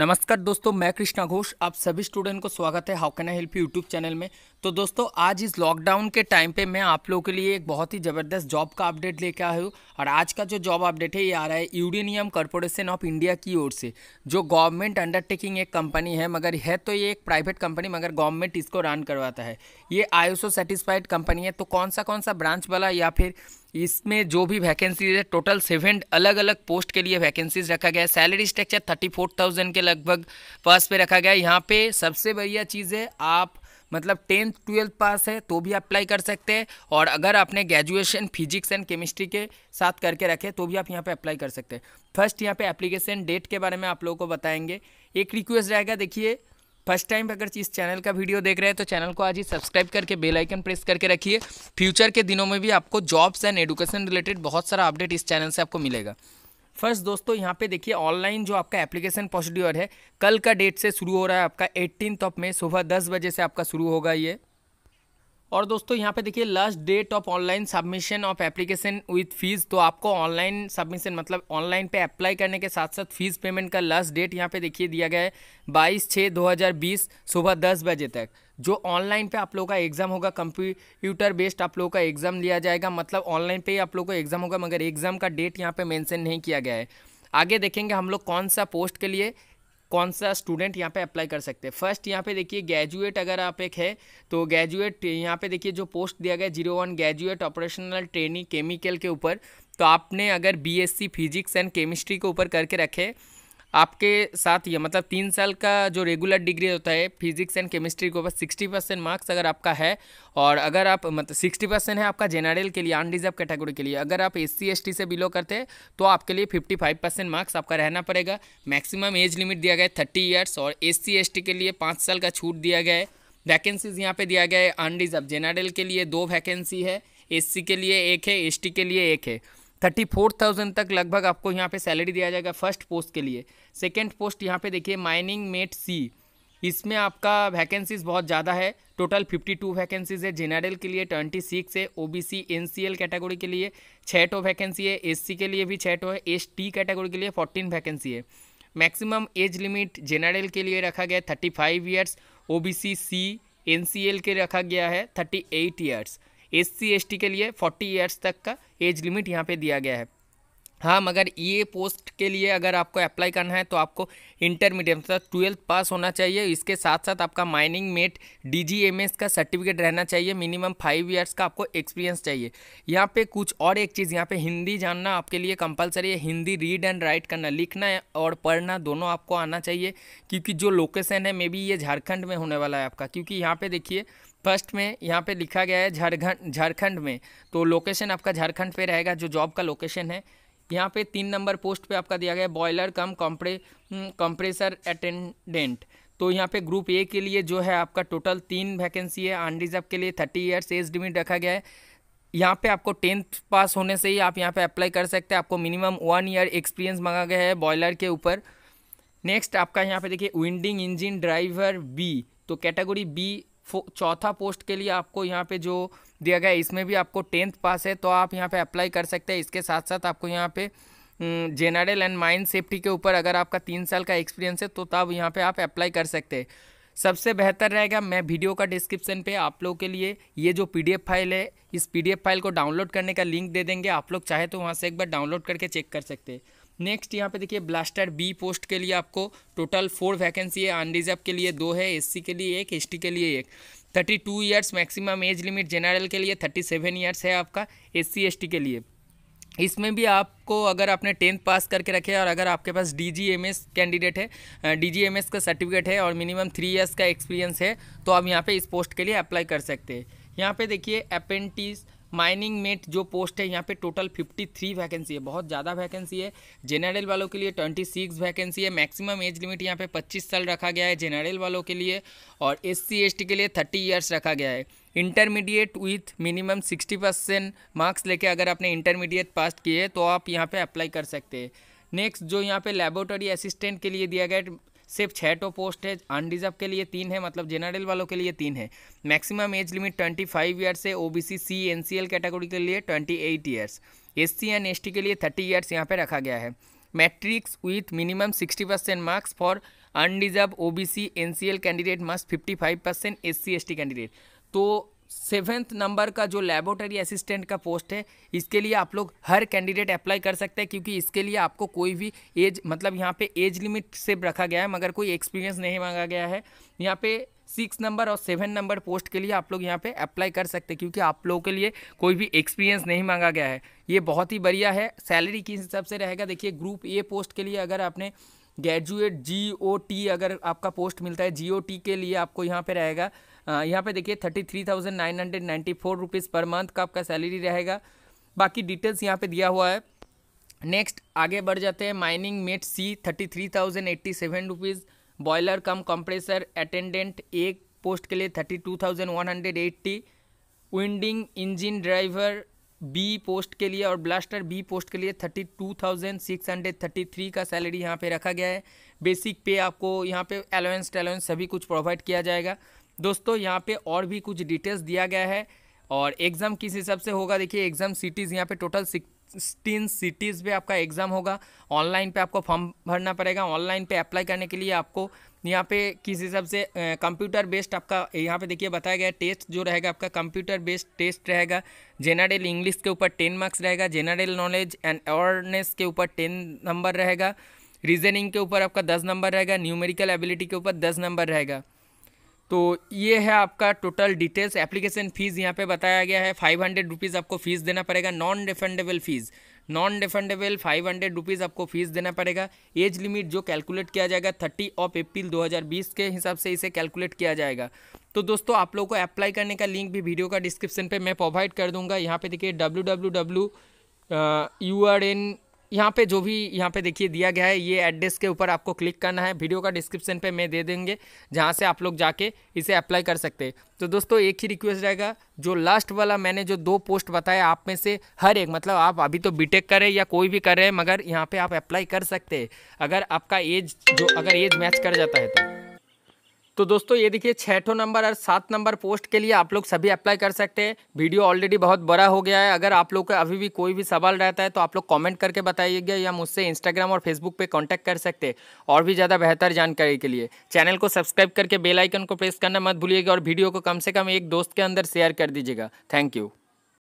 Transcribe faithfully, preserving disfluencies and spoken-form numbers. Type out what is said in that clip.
नमस्कार दोस्तों, मैं कृष्णा घोष, आप सभी स्टूडेंट को स्वागत है how can I help you YouTube channel में। तो दोस्तों, आज इस लॉकडाउन के टाइम पे मैं आप लोगों के लिए एक बहुत ही ज़बरदस्त जॉब का अपडेट लेकर आया हूँ। और आज का जो जॉब अपडेट है ये आ रहा है यूरेनियम कॉर्पोरेशन ऑफ इंडिया की ओर से, जो गवर्नमेंट अंडरटेकिंग एक कंपनी है, मगर है तो ये एक प्राइवेट कंपनी, मगर गवर्नमेंट इसको रन करवाता है। ये आईएसओ सर्टिफाइड कंपनी है। तो कौन सा कौन सा ब्रांच वाला या फिर इसमें जो भी वैकेंसीज है, टोटल सेवन अलग अलग पोस्ट के लिए वैकेंसीज रखा गया है। Salary structure thirty four thousand के लगभग पास पे रखा गया है। यहाँ पे सबसे बढ़िया चीज़ है, आप मतलब टेंथ ट्वेल्थ पास है तो भी अप्लाई कर सकते हैं, और अगर आपने ग्रेजुएशन फिजिक्स एंड केमिस्ट्री के साथ करके रखे तो भी आप यहाँ पे अप्लाई कर सकते हैं। फर्स्ट यहाँ पे एप्लीकेशन डेट के बारे में आप लोगों को बताएंगे। एक रिक्वेस्ट रहेगा, देखिए फर्स्ट टाइम अगर इस चैनल का वीडियो देख रहे हैं तो चैनल को आज ही सब्सक्राइब करके बेल आइकन प्रेस करके रखिए। फ्यूचर के दिनों में भी आपको जॉब्स एंड एडुकेशन रिलेटेड बहुत सारा अपडेट इस चैनल से आपको मिलेगा। फर्स्ट दोस्तों, यहाँ पे देखिए ऑनलाइन जो आपका एप्लीकेशन प्रोसीड्योर है कल का डेट से शुरू हो रहा है। आपका एटीनथ ऑफ मई सुबह दस बजे से आपका शुरू होगा ये। और दोस्तों यहाँ पे देखिए last date of online submission of application with fees. तो आपको ऑनलाइन सबमिशन मतलब ऑनलाइन पे अप्लाई करने के साथ साथ फीस पेमेंट का लास्ट डेट यहाँ पे देखिए दिया गया है बाईस छः दो हज़ार बीस सुबह दस बजे तक। जो ऑनलाइन पे आप लोगों का एग्ज़ाम होगा, कंप्यूटर बेस्ड आप लोगों का एग्ज़ाम लिया जाएगा, मतलब ऑनलाइन पे ही आप लोगों को एग्ज़ाम होगा, मगर एग्ज़ाम का डेट यहाँ पर मैंसन नहीं किया गया है। आगे देखेंगे हम लोग कौन सा पोस्ट के लिए कौन सा स्टूडेंट यहाँ पे अप्लाई कर सकते हैं। फर्स्ट यहाँ पे देखिए ग्रेजुएट अगर आप एक है तो ग्रेजुएट यहाँ पे देखिए जो पोस्ट दिया गया है zero one graduate operational trainee chemical के ऊपर। तो आपने अगर बीएससी फिजिक्स एंड केमिस्ट्री के ऊपर करके रखे, आपके साथ ये मतलब तीन साल का जो रेगुलर डिग्री होता है फिजिक्स एंड केमिस्ट्री के ऊपर सिक्सटी परसेंट मार्क्स अगर आपका है, और अगर आप मतलब सिक्सटी परसेंट है आपका जनरल के लिए अनरिजर्व कैटेगरी के लिए, अगर आप एस सी एस टी से बिलो करते हैं तो आपके लिए फिफ्टी फाइव परसेंट मार्क्स आपका रहना पड़ेगा। मैक्सिमम एज लिमिट दिया गया है थर्टी ईयर्स, और एस सी एस टी के लिए पाँच साल का छूट दिया गया है। वैकेंसीज यहाँ पर दिया गया है अनरिजर्व जनरल के लिए दो वैकेंसी है, एस सी के लिए एक है, एस टी के लिए एक है। थर्टी फोर थाउजेंड तक लगभग आपको यहाँ पे सैलरी दिया जाएगा फर्स्ट पोस्ट के लिए। सेकंड पोस्ट यहाँ पे देखिए माइनिंग मेट सी, इसमें आपका वैकेंसीज बहुत ज़्यादा है, टोटल फिफ्टी टू वैकेंसीज है। जेनरल के लिए ट्वेंटी सिक्स है, ओबीसी एनसीएल कैटेगरी के लिए छः टो वैकेंसी है, एससी के लिए भी छः टो है, एसटी कैटेगरी के लिए फोर्टीन वैकेंसी है। मैक्सिमम एज लिमिट जेनरल के लिए रखा गया है thirty five years, OBC C NCL के रखा गया है thirty eight years, S C S T के लिए चालीस ईयर्स तक का एज लिमिट यहाँ पे दिया गया है। हाँ, मगर ये पोस्ट के लिए अगर आपको अप्लाई करना है तो आपको इंटरमीडिएट मतलब ट्वेल्थ पास होना चाहिए। इसके साथ साथ आपका माइनिंग मेट डीजीएमएस का सर्टिफिकेट रहना चाहिए, मिनिमम फाइव इयर्स का आपको एक्सपीरियंस चाहिए। यहाँ पे कुछ और एक चीज़, यहाँ पे हिंदी जानना आपके लिए कंपलसरी है। हिंदी रीड एंड राइट करना, लिखना और पढ़ना दोनों आपको आना चाहिए, क्योंकि जो लोकेशन है मे बी ये झारखंड में होने वाला है आपका, क्योंकि यहाँ पर देखिए फर्स्ट में यहाँ पे लिखा गया है झारखंड झारखंड में, तो लोकेशन आपका झारखंड पे रहेगा जो जॉब का लोकेशन है। यहाँ पे तीन नंबर पोस्ट पे आपका दिया गया है boiler cum compre compressor attendant. तो यहाँ पे ग्रुप ए के लिए जो है आपका टोटल तीन वैकेंसी है। अनरिजर्व के लिए थर्टी ईयर्स एज लिमिट रखा गया है। यहाँ पे आपको टेंथ पास होने से ही आप यहाँ पर अप्लाई कर सकते हैं, आपको मिनिमम वन ईयर एक्सपीरियंस मांगा गया है बॉयलर के ऊपर। नेक्स्ट आपका यहाँ पर देखिए विंडिंग इंजिन ड्राइवर बी, तो कैटेगरी बी चौथा पोस्ट के लिए आपको यहाँ पे जो दिया गया है इसमें भी आपको टेंथ पास है तो आप यहाँ पे अप्लाई कर सकते हैं। इसके साथ साथ आपको यहाँ पे जनरल एंड माइन सेफ्टी के ऊपर अगर आपका तीन साल का एक्सपीरियंस है तो तब यहाँ पे आप अप्लाई कर सकते हैं। सबसे बेहतर रहेगा, मैं वीडियो का डिस्क्रिप्शन पे आप लोगों के लिए ये जो पीडीएफ फाइल है इस पीडीएफ फाइल को डाउनलोड करने का लिंक दे देंगे, आप लोग चाहे तो वहाँ से एक बार डाउनलोड करके चेक कर सकते हैं। नेक्स्ट यहाँ पे देखिए ब्लास्टर बी पोस्ट के लिए आपको टोटल फोर वैकेंसी है। अनरिजर्व के लिए दो है, एससी के लिए एक, एसटी के लिए एक। Thirty two years maximum age limit general के लिए, थर्टी सेवन ईयर्स है आपका एससी एसटी के लिए। इसमें भी आपको अगर आपने टेंथ पास करके रखे और अगर आपके पास डीजीएमएस कैंडिडेट है, डीजीएमएस का सर्टिफिकेट है और मिनिमम थ्री ईयर्स का एक्सपीरियंस है तो आप यहाँ पर इस पोस्ट के लिए अप्लाई कर सकते हैं। यहाँ पर देखिए अप्रेंटिस माइनिंग मेट जो पोस्ट है यहाँ पे टोटल तिरेपन वैकेंसी है, बहुत ज़्यादा वैकेंसी है। जनरल वालों के लिए छब्बीस वैकेंसी है। मैक्सिमम एज लिमिट यहाँ पे पच्चीस साल रखा गया है जनरल वालों के लिए, और एससी एसटी के लिए तीस इयर्स रखा गया है। Intermediate with minimum sixty percent marks लेके अगर आपने इंटरमीडिएट पास किए तो आप यहाँ पर अप्लाई कर सकते हैं। नेक्स्ट जो यहाँ पर लेबोरेटरी असिस्टेंट के लिए दिया गया सिर्फ छः टो पोस्ट है। अनरिजर्व के लिए तीन है, मतलब जनरल वालों के लिए तीन है। मैक्सिमम एज लिमिट पच्चीस ईयर्स है। ओबीसी सी एनसीएल कैटेगरी के लिए अट्ठाईस ईयर्स, एससी एंड एसटी के लिए तीस ईयर्स यहाँ पे रखा गया है। Matrix with minimum sixty percent marks for unreserved OBC NCL candidate must fifty five percent S C S T candidate. तो सेवेंथ नंबर का जो लैबोरेटरी असिस्टेंट का पोस्ट है, इसके लिए आप लोग हर कैंडिडेट अप्लाई कर सकते हैं, क्योंकि इसके लिए आपको कोई भी एज, मतलब यहाँ पे एज लिमिट से रखा गया है, मगर कोई एक्सपीरियंस नहीं मांगा गया है। यहाँ पे सिक्स नंबर और सेवन नंबर पोस्ट के लिए आप लोग यहाँ पे अप्लाई कर सकते हैं, क्योंकि आप लोगों के लिए कोई भी एक्सपीरियंस नहीं मांगा गया है। ये बहुत ही बढ़िया है। सैलरी किस हिसाब से रहेगा, देखिए ग्रुप ए पोस्ट के लिए अगर आपने ग्रेजुएट जी ओ टी, अगर आपका पोस्ट मिलता है जी ओ टी के लिए आपको यहाँ पे रहेगा, यहाँ पे देखिए thirty three thousand nine hundred ninety four rupees per month का आपका सैलरी रहेगा। बाकी डिटेल्स यहाँ पे दिया हुआ है। नेक्स्ट आगे बढ़ जाते हैं। Mining mate C thirty three thousand eighty seven rupees, boiler cum compressor attendant एक पोस्ट के लिए thirty two thousand one hundred eighty, winding engine driver B post के लिए और ब्लास्टर बी पोस्ट के लिए thirty two thousand six hundred thirty three का salary यहाँ पे रखा गया है। बेसिक पे आपको यहाँ पे अलाउंस टैलेंस सभी कुछ प्रोवाइड किया जाएगा। दोस्तों यहाँ पे और भी कुछ डिटेल्स दिया गया है और एग्ज़ाम किस हिसाब से होगा, देखिए एग्ज़ाम सिटीज़ यहाँ पे टोटल सिक्सटीन सिटीज़ पे आपका एग्ज़ाम होगा। ऑनलाइन पे आपको फॉर्म भरना पड़ेगा। ऑनलाइन पे अप्लाई करने के लिए आपको यहाँ पे किस हिसाब से कंप्यूटर बेस्ड आपका यहाँ पे देखिए बताया गया टेस्ट जो रहेगा आपका कंप्यूटर बेस्ड टेस्ट रहेगा। जनरल इंग्लिश के ऊपर टेन मार्क्स रहेगा, जनरल नॉलेज एंड अवेयरनेस के ऊपर टेन नंबर रहेगा, रीजनिंग के ऊपर आपका दस नंबर रहेगा, न्यूमेरिकल एबिलिटी के ऊपर दस नंबर रहेगा। तो ये है आपका टोटल डिटेल्स। एप्लीकेशन फ़ीस यहाँ पे बताया गया है फाइव हंड्रेड रुपीज़ आपको फ़ीस देना पड़ेगा। Non refundable fees non refundable five hundred rupees आपको फ़ीस देना पड़ेगा। एज लिमिट जो कैलकुलेट किया जाएगा थर्टी ऑफ अप्रैल दो हज़ार बीस के हिसाब से इसे कैलकुलेट किया जाएगा। तो दोस्तों आप लोगों को अप्लाई करने का लिंक भी वीडियो का डिस्क्रिप्शन पर मैं प्रोवाइड कर दूँगा। यहाँ पर देखिए W W W U R N यहाँ पे जो भी यहाँ पे देखिए दिया गया है ये एड्रेस के ऊपर आपको क्लिक करना है। वीडियो का डिस्क्रिप्शन पे मैं दे देंगे, जहाँ से आप लोग जाके इसे अप्लाई कर सकते हैं। तो दोस्तों एक ही रिक्वेस्ट रहेगा, जो लास्ट वाला मैंने जो दो पोस्ट बताया आप में से हर एक, मतलब आप अभी तो बीटेक कर रहे हैं या कोई भी कर रहे हैं, मगर यहाँ पे आप अप्लाई कर सकते हैं अगर आपका एज जो अगर एज मैच कर जाता है तो। तो दोस्तों ये देखिए छठों नंबर और सात नंबर पोस्ट के लिए आप लोग सभी अप्लाई कर सकते हैं। वीडियो ऑलरेडी बहुत बड़ा हो गया है। अगर आप लोग का अभी भी कोई भी सवाल रहता है तो आप लोग कमेंट करके बताइएगा, या मुझसे इंस्टाग्राम और फेसबुक पे कांटेक्ट कर सकते हैं। और भी ज़्यादा बेहतर जानकारी के लिए चैनल को सब्सक्राइब करके बेल आइकन को प्रेस करना मत भूलिएगा और वीडियो को कम से कम एक दोस्त के अंदर शेयर कर दीजिएगा। Thank you.